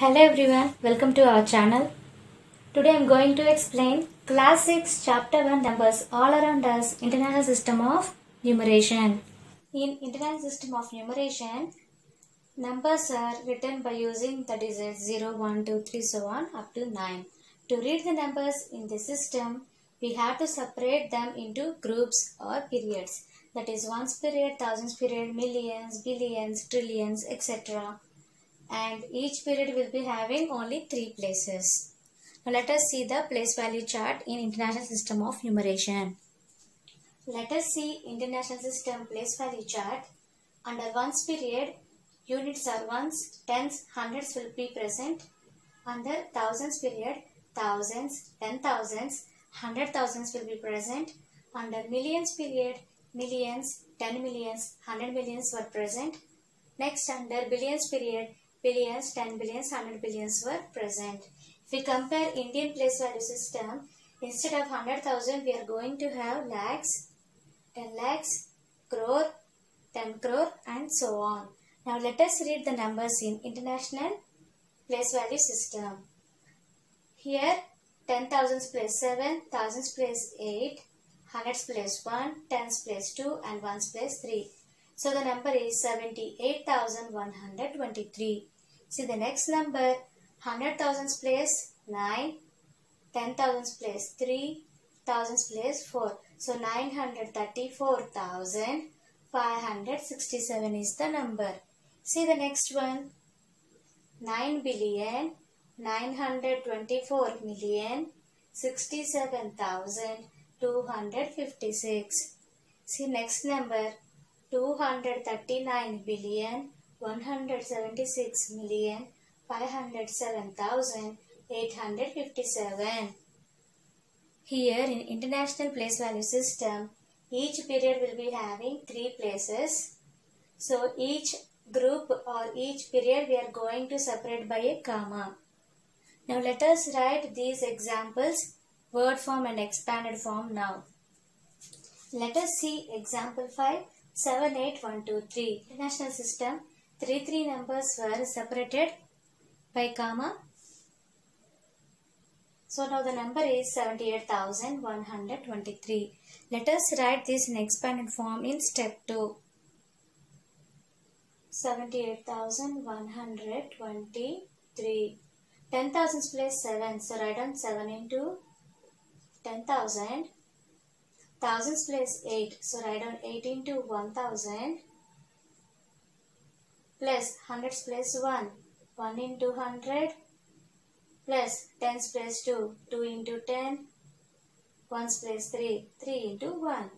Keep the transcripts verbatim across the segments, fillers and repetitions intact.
Hello everyone, welcome to our channel. Today I am going to explain Class six Chapter one numbers all around us, internal system of numeration. In internal system of numeration, numbers are written by using the digits zero, one, two, three, so on up to nine. To read the numbers in the system, we have to separate them into groups or periods. That is ones period, thousands period, millions, billions, trillions, et cetera. And each period will be having only three places. Now let us see the place value chart in international system of numeration. Let us see international system place value chart. Under ones period, units are ones, tens, hundreds will be present. Under thousands period, thousands, ten thousands, hundred thousands will be present. Under millions period, millions, ten millions, hundred millions were present. Next, under billions period, billions, ten billions, hundred billions were present. If we compare Indian place value system, instead of one hundred thousand, we are going to have lakhs, ten lakhs, crore, ten crore, and so on. Now let us read the numbers in international place value system. Here, ten thousands place seven, thousands place eight, hundreds place one, tens place two, and ones place three. So the number is seventy-eight thousand one hundred twenty-three. See the next number, one hundred thousands place nine, ten thousands place three, thousands place four. So nine hundred thirty-four thousand five hundred sixty-seven is the number. See the next one, nine billion nine hundred twenty-four million sixty-seven thousand two hundred fifty-six. See next number, two hundred thirty-nine billion one hundred seventy-six million five hundred seven thousand eight hundred fifty-seven. Here in international place value system, each period will be having three places. So each group or each period we are going to separate by a comma. Now let us write these examples, word form and expanded form now. Let us see example five. seven, eight, one, two, three. International system, three, three numbers were separated by comma. So now the number is seventy-eight thousand one hundred twenty-three. Let us write this in expanded form in step two. seventy-eight thousand one hundred twenty-three. ten thousands place seven. So write down seven into ten thousand. Thousands place eight, so write down eight into one thousand, plus hundreds place one, one into one hundred, plus tens place two, two into ten, ones place three, three into one.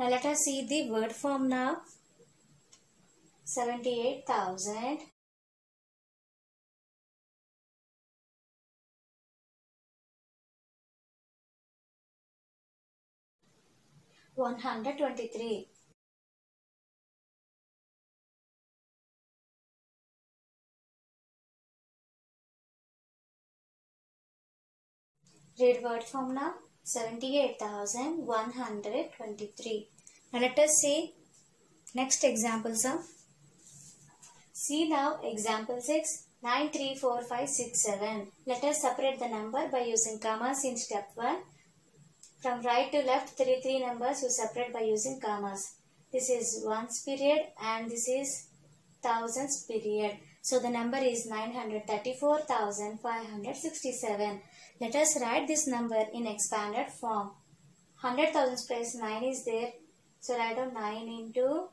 Now let us see the word form now. seventy-eight thousand. one hundred twenty-three. Read word form now. seventy-eight thousand one hundred twenty-three. Now let us see next example, sir. See now example six. nine, three, four, five, six, seven. Let us separate the number by using commas in step one. From right to left, three, three numbers you separate by using commas. This is ones period and this is thousands period. So the number is nine hundred thirty-four thousand five hundred sixty-seven. Let us write this number in expanded form. one hundred thousands place nine is there. So write down nine into one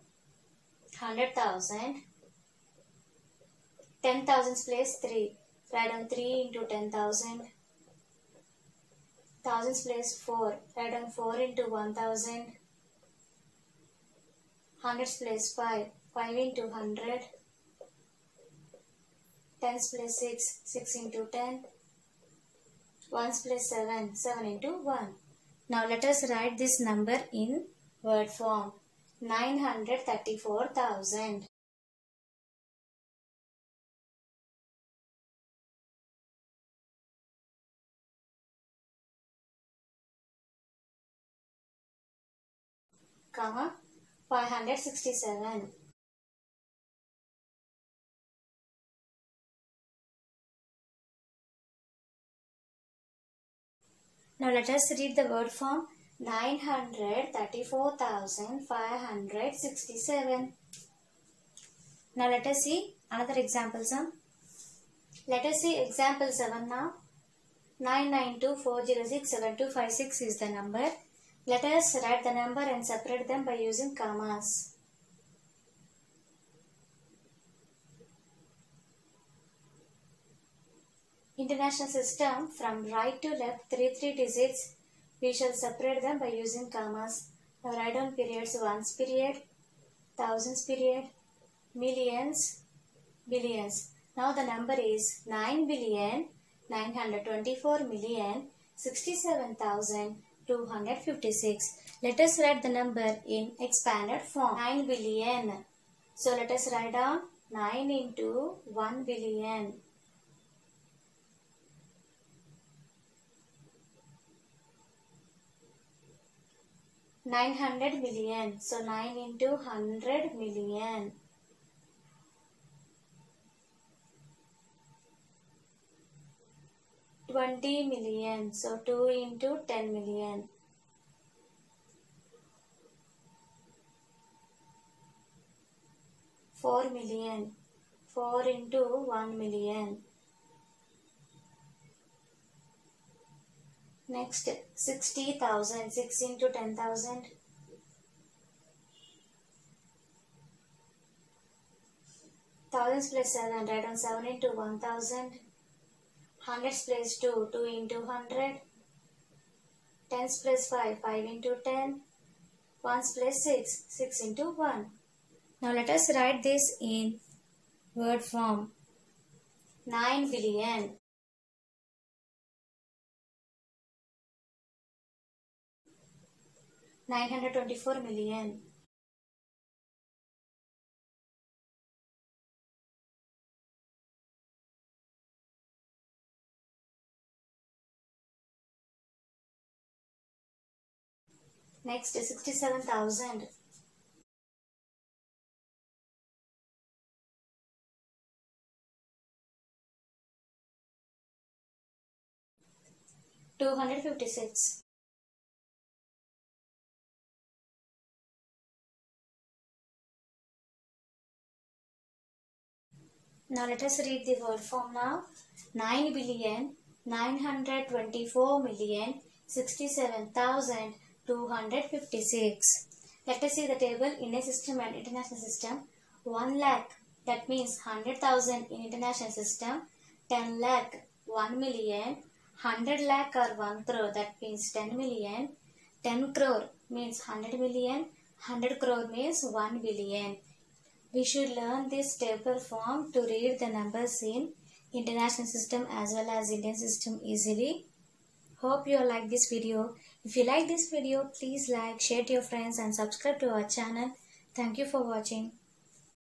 hundred thousand. ten thousands place three. Write down three into ten thousand. Thousands place four, write down four into one thousand. Hundreds place five, five into one hundred. Tens place six, six into ten. Ones place seven, seven into one. Now let us write this number in word form. nine hundred thirty-four thousand. Comma five hundred sixty-seven. Now let us read the word form nine hundred thirty-four thousand five hundred sixty-seven. Now let us see another example sum. Let us see example seven now. nine nine two four zero six seven two five six is the number. Let us write the number and separate them by using commas. International system from right to left three three digits. We shall separate them by using commas. Now write down periods: ones period, thousands period, millions, billions. Now the number is nine billion nine hundred twenty-four million sixty-seven thousand two hundred fifty-six. Let us write the number in expanded form. nine billion. So let us write down nine into one billion. nine hundred million. So nine into one hundred million. twenty million. So two into ten million. four million. four into one million. Next, sixty thousand, six into ten thousand, thousands plus seven, write down seven into one thousand, hundreds plus two, two into one hundred, tens plus five, five into ten, ones plus six, six into one. Now let us write this in word form. nine billion. nine hundred twenty-four million. Next, sixty-seven thousand. two hundred fifty-six. Now let us read the word form now. nine billion nine hundred twenty-four million sixty-seven thousand two hundred fifty-six. Let us see the table in a system and international system. one lakh, that means one hundred thousand in international system. ten lakh, one million. one hundred lakh or one crore, that means ten million. ten crore means one hundred million. one hundred crore means one billion. We should learn this table form to read the numbers in international system as well as Indian system easily. Hope you like this video. If you like this video, please like, share to your friends and subscribe to our channel. Thank you for watching.